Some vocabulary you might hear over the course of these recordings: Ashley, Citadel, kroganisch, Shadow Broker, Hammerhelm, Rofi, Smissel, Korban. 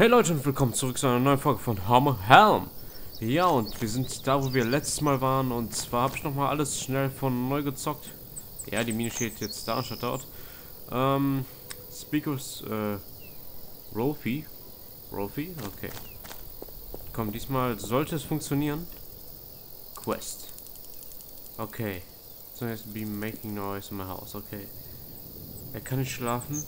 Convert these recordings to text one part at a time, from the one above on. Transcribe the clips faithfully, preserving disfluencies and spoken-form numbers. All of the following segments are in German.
Hey Leute und willkommen zurück zu einer neuen Folge von Hammerhelm. Ja, und wir sind da, wo wir letztes Mal waren, und zwar habe ich nochmal alles schnell von neu gezockt. Ja, die Mine steht jetzt da anstatt dort. Ähm, Speakers, äh, Rofi. Rofi? Okay. Komm, diesmal sollte es funktionieren. Quest. Okay. So, jetzt be making noise in my house. Okay. Er kann nicht schlafen.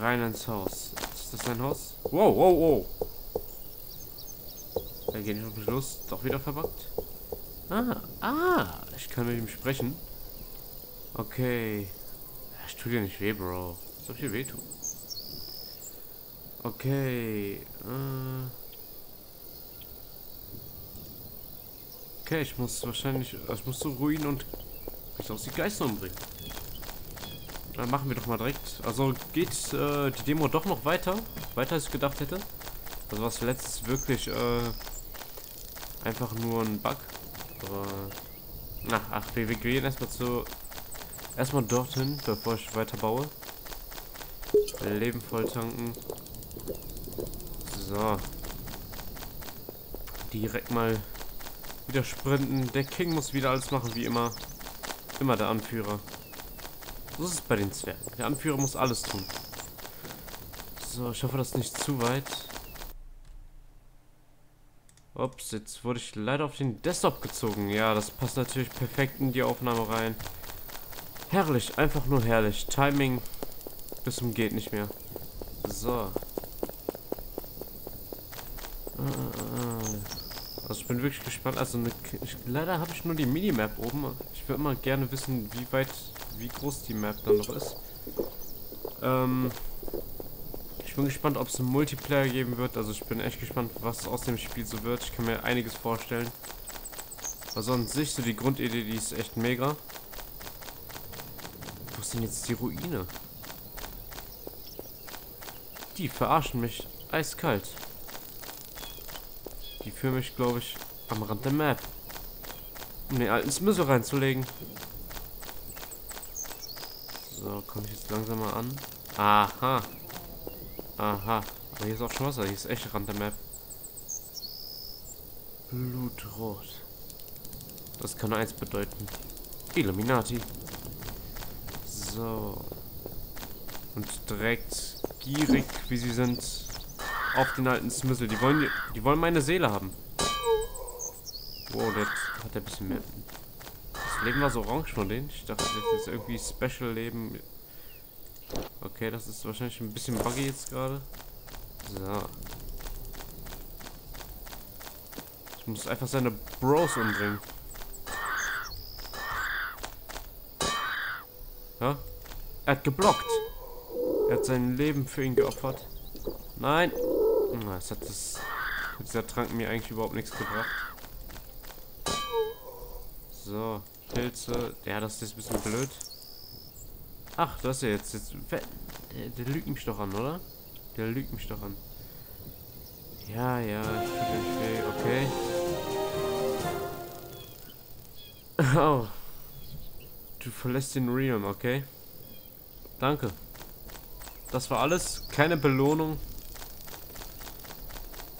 Rein ins Haus. Ist das sein Haus? Wow, wow, wow. Er geht nicht auf mich los. Doch wieder verbuggt. Ah, ah. Ich kann mit ihm sprechen. Okay. Ich tue dir nicht weh, Bro. Soll ich dir weh tun? Okay. Äh. Okay, ich muss wahrscheinlich... Ich muss zu Ruinen und... Ich glaube, die Geister umbringen. Dann machen wir doch mal direkt. Also geht äh, die Demo doch noch weiter. Weiter als ich gedacht hätte. Also was letztes wirklich äh, einfach nur ein Bug. Aber, na, ach, wir, wir gehen erstmal zu... Erstmal dorthin, bevor ich weiter baue. Leben voll tanken. So. Direkt mal wieder sprinten. Der King muss wieder alles machen, wie immer. Immer der Anführer. So ist es bei den Zwergen. Der Anführer muss alles tun. So, ich hoffe, das ist nicht zu weit. Ups, jetzt wurde ich leider auf den Desktop gezogen. Ja, das passt natürlich perfekt in die Aufnahme rein. Herrlich, einfach nur herrlich. Timing bis zum geht nicht mehr. So. Also ich bin wirklich gespannt. Also eine ich, leider habe ich nur die Minimap oben. Ich würde mal gerne wissen, wie weit... wie groß die Map dann noch ist. Ähm, ich bin gespannt, ob es einen Multiplayer geben wird. Also ich bin echt gespannt, was aus dem Spiel so wird. Ich kann mir einiges vorstellen. Also an sich, so die Grundidee, die ist echt mega. Wo ist denn jetzt die Ruine? Die verarschen mich eiskalt. Die führen mich, glaube ich, am Rand der Map. Um den alten Smissel reinzulegen. So, komme ich jetzt langsam mal an. Aha. Aha. Aber hier ist auch schon Wasser. Hier ist echt Rand der Map. Blutrot. Das kann eins bedeuten. Illuminati. So. Und direkt gierig, wie sie sind, auf den alten Smissel. Die wollen, die, die wollen meine Seele haben. Wow, der hat ein bisschen mehr... Leben war so orange von denen. Ich dachte, das ist irgendwie Special Leben. Okay, das ist wahrscheinlich ein bisschen buggy jetzt gerade. So. Ich muss einfach seine Bros umbringen. Ja? Er hat geblockt. Er hat sein Leben für ihn geopfert. Nein. Das hat das, dieser Trank mir eigentlich überhaupt nichts gebracht. So. Pilze. Ja, das ist jetzt ein bisschen blöd. Ach, das ist ja jetzt. jetzt der, der lügt mich doch an, oder? Der lügt mich doch an. Ja, ja, ich tue den Spiel, okay. Oh. Du verlässt den Realm, okay? Danke. Das war alles. Keine Belohnung.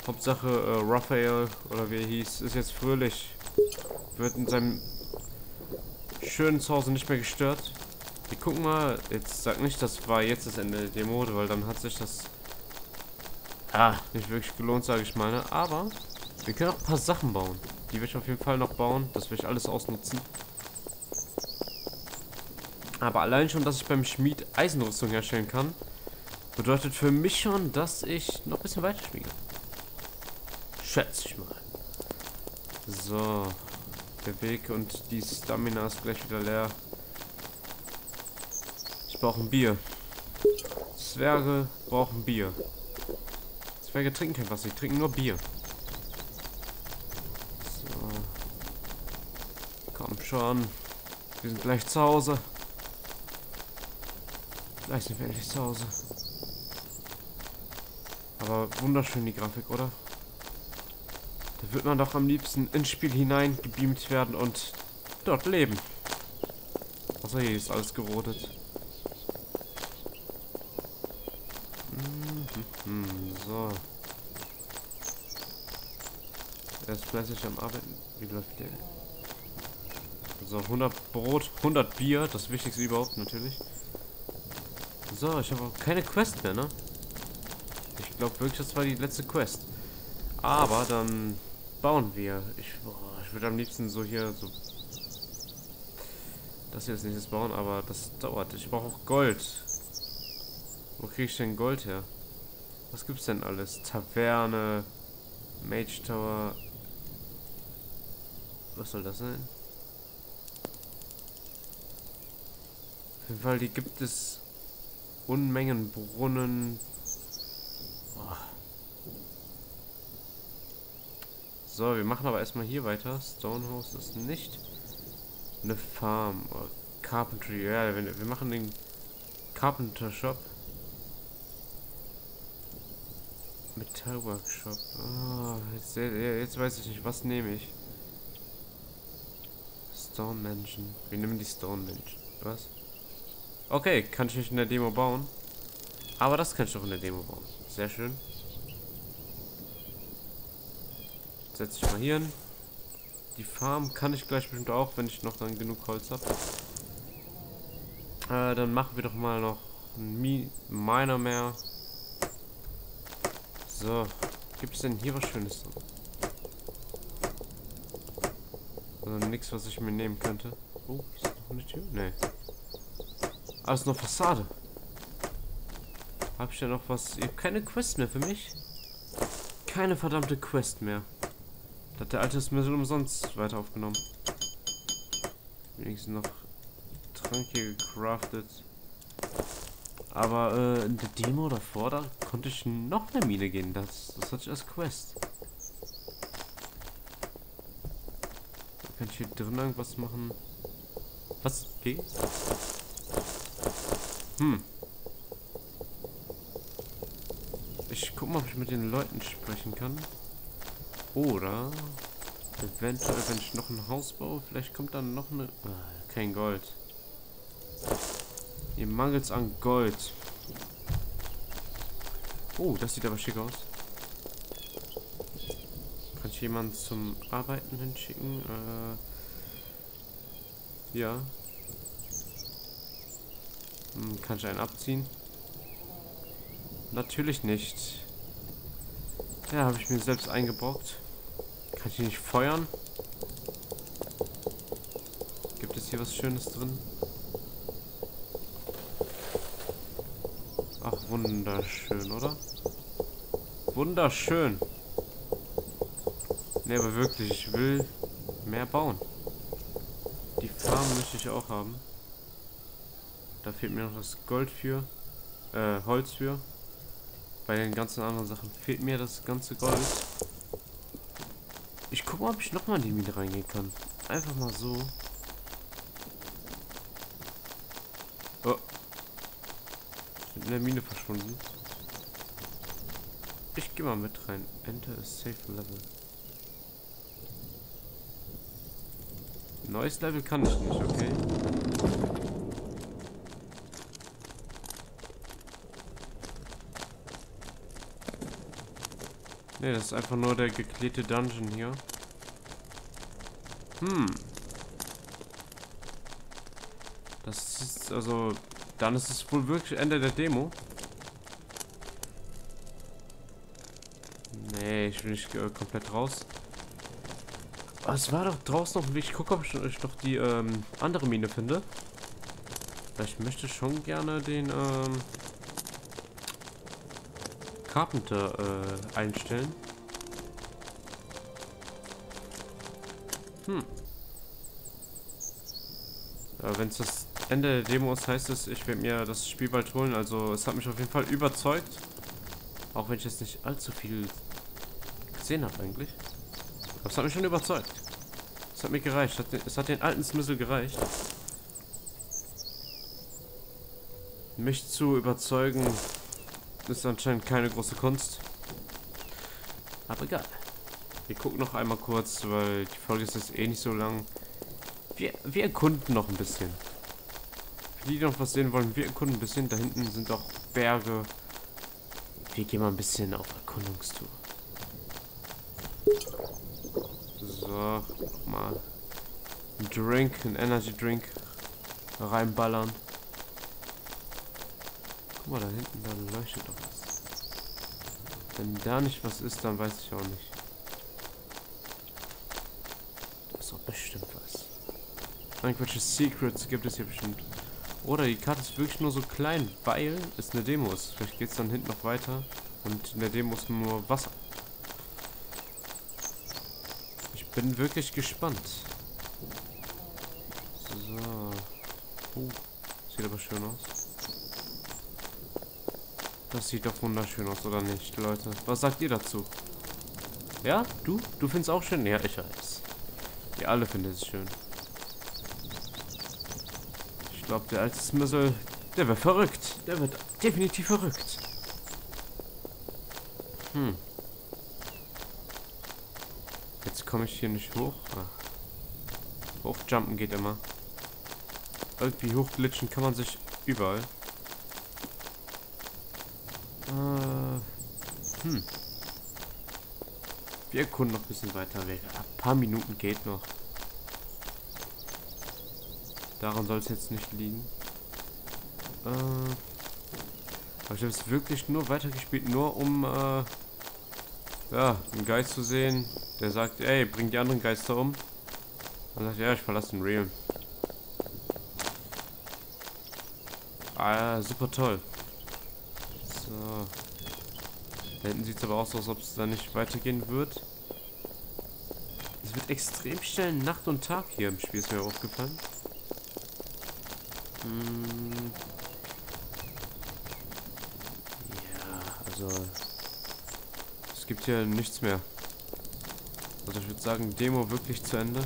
Hauptsache, äh, Raphael, oder wie er hieß, ist jetzt fröhlich. Wird in seinem schön zu Hause nicht mehr gestört. Wir gucken mal. Jetzt sag nicht, das war jetzt das Ende der Mode, weil dann hat sich das ah, nicht wirklich gelohnt, sage ich mal. Aber wir können auch ein paar Sachen bauen. Die will ich auf jeden Fall noch bauen. Das will ich alles ausnutzen. Aber allein schon, dass ich beim Schmied Eisenrüstung herstellen kann, bedeutet für mich schon, dass ich noch ein bisschen weiter schmiege. Schätze ich mal. So. Der Weg und die Stamina ist gleich wieder leer. Ich brauche ein Bier. Zwerge brauchen Bier. Zwerge trinken kein Wasser, sie trinken nur Bier. So. Komm schon. Wir sind gleich zu Hause. Gleich sind wir endlich zu Hause. Aber wunderschön die Grafik, oder? Da wird man doch am liebsten ins Spiel hinein gebeamt werden und dort leben. Außer hier ist alles gerodet. Hm. Hm, so. Er ist fleißig am Arbeiten. Wie läuft der? So, hundert Brot, hundert Bier. Das Wichtigste überhaupt, natürlich. So, ich habe auch keine Quest mehr, ne? Ich glaube wirklich, das war die letzte Quest. Aber dann bauen wir. Ich, oh, ich würde am liebsten so hier so... Das hier als nächstes bauen, aber das dauert. Ich brauche auch Gold. Wo kriege ich denn Gold her? Was gibt's denn alles? Taverne, Mage Tower. Was soll das sein? Auf jeden Fall, die gibt es Unmengen Brunnen. Oh. So, wir machen aber erstmal hier weiter. Stonehouse ist nicht eine Farm. Oh, Carpentry, ja, wir, wir machen den Carpenter Shop. Metallworkshop. Oh, jetzt, jetzt weiß ich nicht, was nehme ich. Stone Mansion. Wir nehmen die Stone Mansion. Was? Okay, kann ich nicht in der Demo bauen. Aber das kann ich doch in der Demo bauen. Sehr schön. Setze ich mal hier hin. Die Farm kann ich gleich bestimmt auch, wenn ich noch dann genug Holz habe. Äh, dann machen wir doch mal noch einen Miner mehr. So, gibt es denn hier was Schönes? Also nichts, was ich mir nehmen könnte. Oh, ist das noch eine Tür? Nee. Ah, ist noch Fassade. Hab ich ja noch was? Ihr habt keine Quest mehr für mich? Keine verdammte Quest mehr. Da hat der alte Smissel umsonst weiter aufgenommen. Wenigstens noch Tränke gecraftet. Aber äh, in der Demo davor, da konnte ich noch eine Mine gehen. Das, das hatte ich als Quest. Da kann ich hier drin irgendwas machen. Was? Okay. Hm. Ich guck mal, ob ich mit den Leuten sprechen kann. Oder eventuell, wenn ich noch ein Haus baue, vielleicht kommt dann noch eine... Ah, kein Gold. Ihr mangelt an Gold. Oh, das sieht aber schick aus. Kann ich jemanden zum Arbeiten hinschicken? Äh, ja. Hm, kann ich einen abziehen? Natürlich nicht. Ja, habe ich mir selbst eingebrockt. Kann ich ihn nicht feuern? Gibt es hier was Schönes drin? Ach, wunderschön, oder? Wunderschön. Ne, aber wirklich, ich will mehr bauen. Die Farm möchte ich auch haben. Da fehlt mir noch das Gold für. Äh, Holz für. Bei den ganzen anderen Sachen fehlt mir das ganze Gold. Ich gucke mal, ob ich nochmal in die Mine reingehen kann. Einfach mal so. Oh. In der Mine verschwunden. Ich gehe mal mit rein. Enter a safe level. Neues Level kann ich nicht, okay. Ne, das ist einfach nur der geklärte Dungeon hier. Hm. Das ist also... Dann ist es wohl wirklich Ende der Demo. Nee, ich bin nicht äh, komplett raus. Aber es war doch draußen noch ein Weg. Ich gucke, ob ich, ich noch die ähm, andere Mine finde. Ich möchte schon gerne den ähm, Carpenter äh, einstellen. Hm. Ja, wenn es das Ende der Demo ist, heißt es, ich werde mir das Spiel bald holen. Also es hat mich auf jeden Fall überzeugt. Auch wenn ich jetzt nicht allzu viel gesehen habe eigentlich. Aber es hat mich schon überzeugt. Es hat mir gereicht. Es hat den alten Smissel gereicht. Mich zu überzeugen ist anscheinend keine große Kunst. Aber egal. Wir gucken noch einmal kurz, weil die Folge ist jetzt eh nicht so lang. Wir, wir erkunden noch ein bisschen. Die noch was sehen wollen, wir erkunden ein bisschen. Da hinten sind auch Berge. Rofi, geh mal ein bisschen auf Erkundungstour. So, mal einen Drink, einen Energy Drink reinballern. Guck mal, da hinten, da leuchtet doch was. Wenn da nicht was ist, dann weiß ich auch nicht. Da ist doch bestimmt was. Irgendwelche Secrets gibt es hier bestimmt. Oder die Karte ist wirklich nur so klein, weil es eine Demo ist. Vielleicht geht es dann hinten noch weiter und in der Demo ist nur Wasser. Ich bin wirklich gespannt. So. Oh, sieht aber schön aus. Das sieht doch wunderschön aus, oder nicht, Leute? Was sagt ihr dazu? Ja? Du? Du findest auch schön? Ja, ich weiß. Ihr alle findet es schön. Ich glaube, der alte Smissel, der wird verrückt. Der wird definitiv verrückt. Hm. Jetzt komme ich hier nicht hoch. Ach. Hochjumpen geht immer. Irgendwie hochglitschen kann man sich überall. Äh, hm. Wir erkunden noch ein bisschen weiter weg. Ein paar Minuten geht noch. Daran soll es jetzt nicht liegen. Äh, aber ich habe es wirklich nur weitergespielt, nur um äh, ja, einen Geist zu sehen, der sagt, ey, bring die anderen Geister um. Dann sagt er, ja, ich verlasse den Realm. Ah, super toll. So. Da hinten sieht es aber aus, als ob es da nicht weitergehen wird. Es wird extrem schnell Nacht und Tag hier im Spiel, ist mir aufgefallen. Ja, also es gibt hier nichts mehr. Also ich würde sagen, Demo wirklich zu Ende.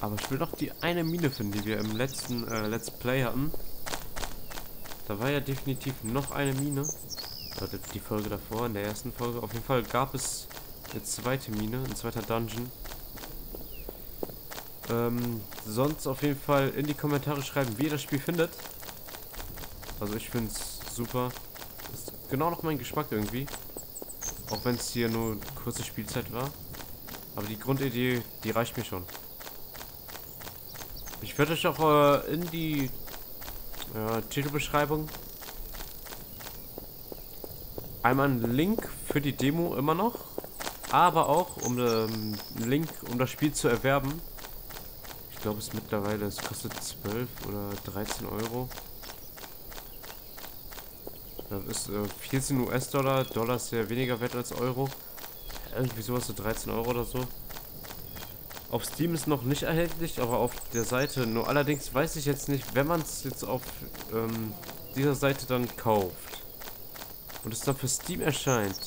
Aber ich will doch die eine Mine finden, die wir im letzten äh, Let's Play hatten. Da war ja definitiv noch eine Mine. Also die Folge davor, in der ersten Folge. Auf jeden Fall gab es eine zweite Mine, ein zweiter Dungeon. Ähm, sonst auf jeden Fall in die Kommentare schreiben, wie ihr das Spiel findet. Also ich finde es super. Ist genau noch mein Geschmack irgendwie. Auch wenn es hier nur kurze Spielzeit war. Aber die Grundidee, die reicht mir schon. Ich werde euch auch äh, in die äh, Titelbeschreibung einmal einen Link für die Demo immer noch. Aber auch um ähm, einen Link, um das Spiel zu erwerben. Ich glaube es mittlerweile, es kostet zwölf oder dreizehn Euro. Das ist äh, vierzehn U S Dollar, Dollar ist ja weniger wert als Euro. Irgendwie sowas, so dreizehn Euro oder so. Auf Steam ist noch nicht erhältlich, aber auf der Seite. Nur allerdings weiß ich jetzt nicht, wenn man es jetzt auf ähm, dieser Seite dann kauft und es dann für Steam erscheint,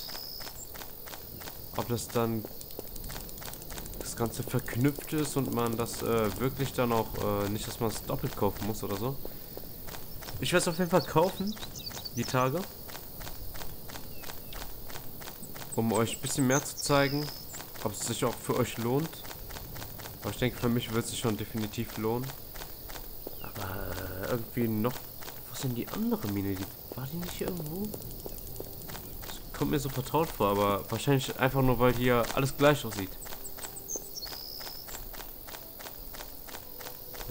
ob das dann Ganze verknüpft ist und man das äh, wirklich dann auch äh, nicht, dass man es doppelt kaufen muss oder so. Ich werde es auf jeden Fall kaufen, die Tage, um euch ein bisschen mehr zu zeigen, ob es sich auch für euch lohnt. Aber ich denke, für mich wird es sich schon definitiv lohnen. Aber irgendwie noch, was sind die andere Mine? Die, war die nicht irgendwo? Das kommt mir so vertraut vor, aber wahrscheinlich einfach nur, weil hier alles gleich aussieht.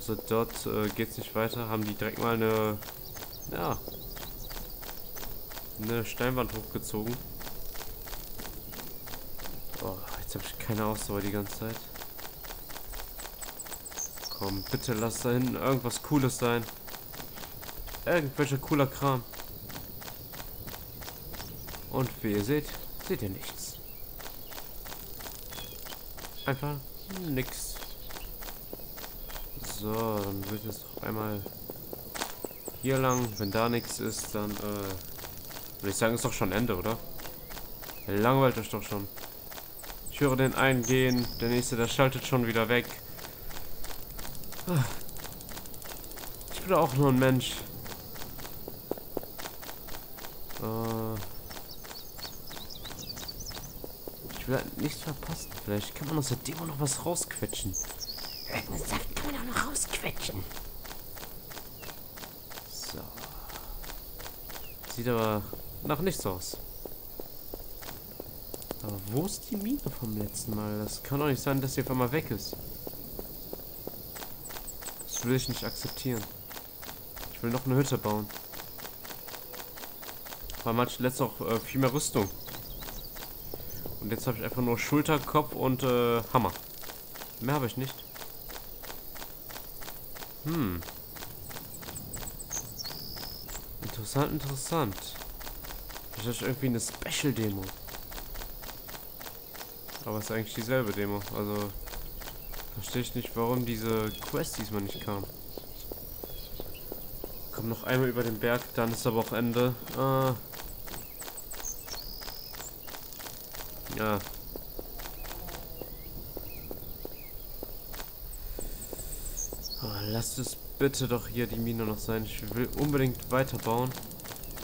Also dort äh, geht es nicht weiter, haben die direkt mal eine, ja, eine Steinwand hochgezogen. Oh, jetzt habe ich keine Ausdauer die ganze Zeit. Komm, bitte lass da hinten irgendwas Cooles sein. Irgendwelcher cooler Kram. Und wie ihr seht, seht ihr nichts. Einfach nix. So, dann wird jetzt noch einmal hier lang. Wenn da nichts ist, dann äh, würde ich sagen, ist doch schon Ende, oder? Langweilt euch doch schon. Ich höre den einen gehen, der nächste, der schaltet schon wieder weg. Ich bin auch nur ein Mensch. Äh, ich will halt nichts verpassen. Vielleicht kann man aus der Demo noch was rausquetschen. Irgendeinen Saft kann man auch noch rausquetschen. So. Sieht aber nach nichts aus. Aber wo ist die Mine vom letzten Mal? Das kann doch nicht sein, dass sie auf einmal weg ist. Das will ich nicht akzeptieren. Ich will noch eine Hütte bauen. Weil man hat letztens auch äh, viel mehr Rüstung. Und jetzt habe ich einfach nur Schulter, Kopf und äh, Hammer. Mehr habe ich nicht. Hm. Interessant, interessant. Ich habe irgendwie eine Special-Demo. Aber es ist eigentlich dieselbe Demo. Also verstehe ich nicht, warum diese Quest diesmal nicht kam. Komm noch einmal über den Berg, dann ist aber auch Ende. Ah. Ja. Oh, lasst es bitte doch hier die Mine noch sein. Ich will unbedingt weiterbauen.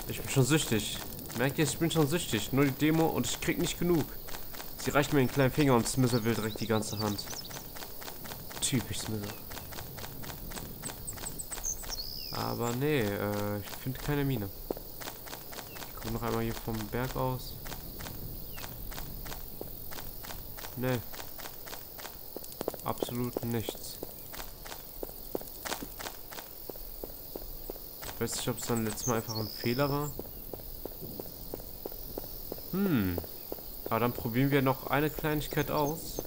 Ich bin schon süchtig. Merkt ihr, ich bin schon süchtig. Nur die Demo und ich krieg nicht genug. Sie reicht mir den kleinen Finger und Smissel will direkt die ganze Hand. Typisch Smissel. Aber nee, äh, ich finde keine Mine. Ich komme noch einmal hier vom Berg aus. Nee. Absolut nichts. Ich weiß nicht, ob es dann letztes Mal einfach ein Fehler war. Hm. Aber dann probieren wir noch eine Kleinigkeit aus.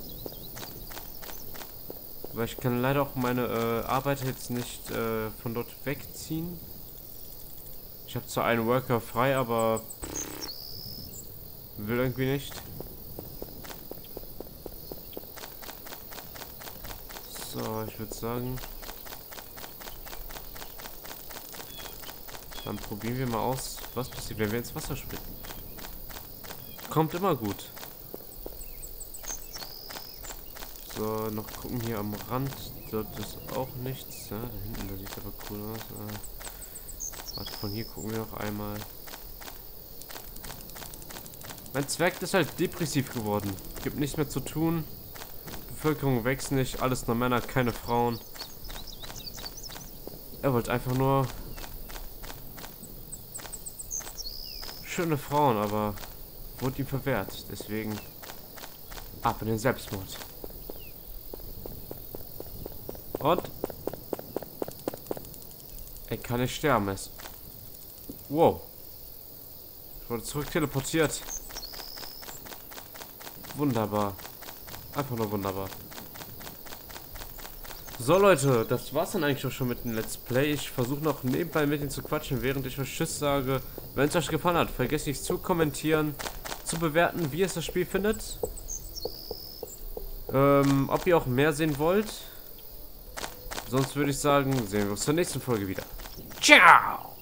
Weil ich kann leider auch meine äh, Arbeiter jetzt nicht äh, von dort wegziehen. Ich habe zwar einen Worker frei, aber pff, will irgendwie nicht. So, ich würde sagen, dann probieren wir mal aus, was passiert, wenn wir ins Wasser springen. Kommt immer gut. So, noch gucken hier am Rand. Dort ist auch nichts. Ja, da hinten, da sieht es aber cool aus. Ja. Warte, von hier gucken wir noch einmal. Mein Zwerg ist halt depressiv geworden. Gibt nichts mehr zu tun. Bevölkerung wächst nicht. Alles nur Männer, keine Frauen. Er wollte einfach nur schöne Frauen, aber wurde ihm verwehrt. Deswegen ab in den Selbstmord. Und er kann nicht sterben. Es. Wow. Ich wurde zurück teleportiert. Wunderbar. Einfach nur wunderbar. So Leute, das war's dann eigentlich auch schon mit dem Let's Play. Ich versuche noch nebenbei mit ihnen zu quatschen, während ich euch Tschüss sage. Wenn es euch gefallen hat, vergesst nicht zu kommentieren, zu bewerten, wie ihr das Spiel findet. Ähm, ob ihr auch mehr sehen wollt. Sonst würde ich sagen, sehen wir uns zur nächsten Folge wieder. Ciao!